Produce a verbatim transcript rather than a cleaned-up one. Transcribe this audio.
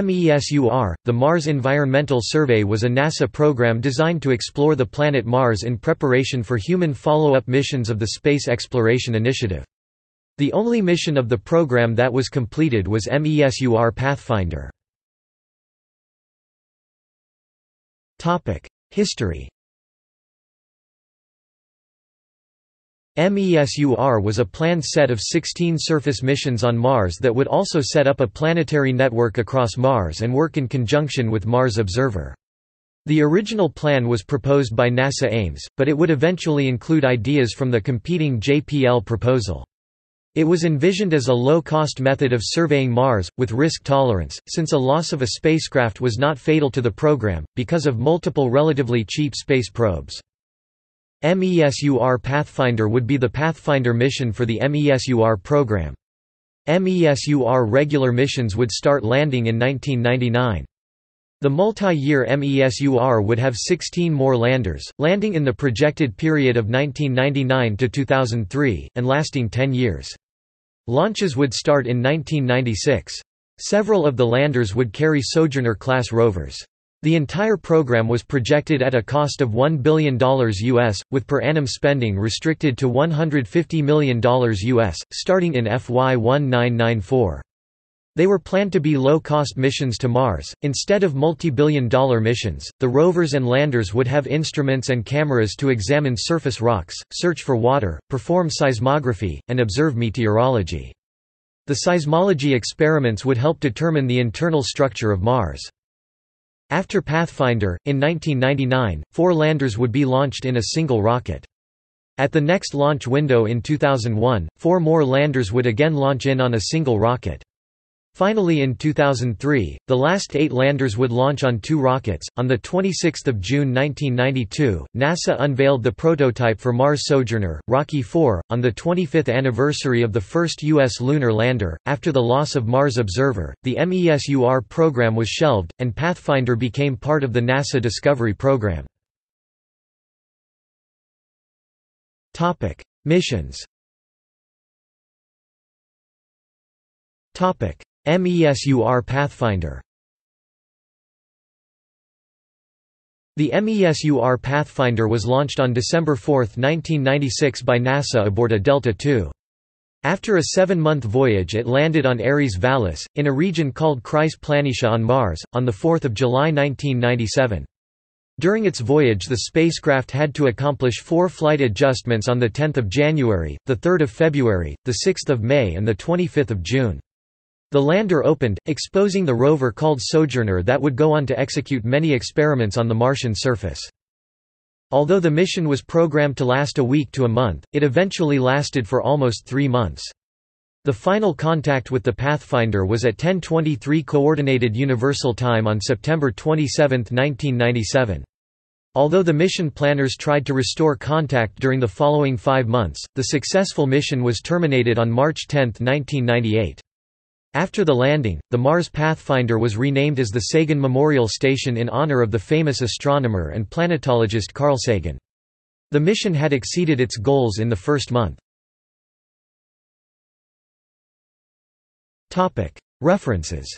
MESUR, the Mars Environmental Survey, was a NASA program designed to explore the planet Mars in preparation for human follow-up missions of the Space Exploration Initiative. The only mission of the program that was completed was MESUR Pathfinder. History. MESUR was a planned set of sixteen surface missions on Mars that would also set up a planetary network across Mars and work in conjunction with Mars Observer. The original plan was proposed by NASA Ames, but it would eventually include ideas from the competing J P L proposal. It was envisioned as a low-cost method of surveying Mars, with risk tolerance, since a loss of a spacecraft was not fatal to the program, because of multiple relatively cheap space probes. MESUR Pathfinder would be the Pathfinder mission for the MESUR program. MESUR regular missions would start landing in nineteen ninety-nine. The multi-year MESUR would have sixteen more landers, landing in the projected period of nineteen ninety-nine to two thousand three, and lasting ten years. Launches would start in nineteen ninety-six. Several of the landers would carry Sojourner-class rovers. The entire program was projected at a cost of one billion dollars U S, with per annum spending restricted to one hundred fifty million dollars U S, starting in F Y nineteen ninety-four. They were planned to be low-cost missions to Mars. Instead of multi-billion dollar missions, the rovers and landers would have instruments and cameras to examine surface rocks, search for water, perform seismography, and observe meteorology. The seismology experiments would help determine the internal structure of Mars. After Pathfinder, in nineteen ninety-nine, four landers would be launched in a single rocket. At the next launch window in two thousand one, four more landers would again launch in on a single rocket. Finally, in two thousand three, the last eight landers would launch on two rockets. On the twenty-sixth of June nineteen ninety-two, NASA unveiled the prototype for Mars Sojourner, Rocky four, on the twenty-fifth anniversary of the first U S lunar lander. After the loss of Mars Observer, the MESUR program was shelved, and Pathfinder became part of the NASA Discovery program. Topic: Missions. Topic: MESUR Pathfinder. The MESUR Pathfinder was launched on December fourth nineteen ninety-six by NASA aboard a Delta two. After a seven-month voyage, it landed on Ares Vallis, in a region called Chryse Planitia on Mars, on the fourth of July nineteen ninety-seven. During its voyage, the spacecraft had to accomplish four flight adjustments on the tenth of January, the third of February, the sixth of May and the twenty-fifth of June. The lander opened, exposing the rover called Sojourner that would go on to execute many experiments on the Martian surface. Although the mission was programmed to last a week to a month, it eventually lasted for almost three months. The final contact with the Pathfinder was at ten twenty-three Coordinated Universal Time on September twenty-seventh nineteen ninety-seven. Although the mission planners tried to restore contact during the following five months, the successful mission was terminated on March tenth nineteen ninety-eight. After the landing, the Mars Pathfinder was renamed as the Sagan Memorial Station in honor of the famous astronomer and planetologist Carl Sagan. The mission had exceeded its goals in the first month. References.